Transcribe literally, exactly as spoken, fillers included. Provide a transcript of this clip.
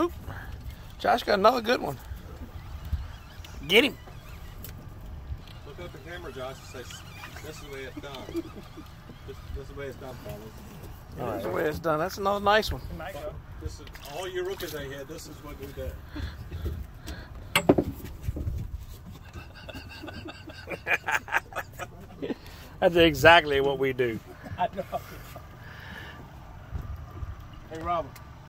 Oop. Josh got another good one. Get him. Look at the camera, Josh, and say, that's the way it's done. This, this is the way it's done, fellas. All right. That's the way it's done. That's another nice one. But this is all your rookies I had. This is what we did. That's exactly what we do. I know. Hey, Robert.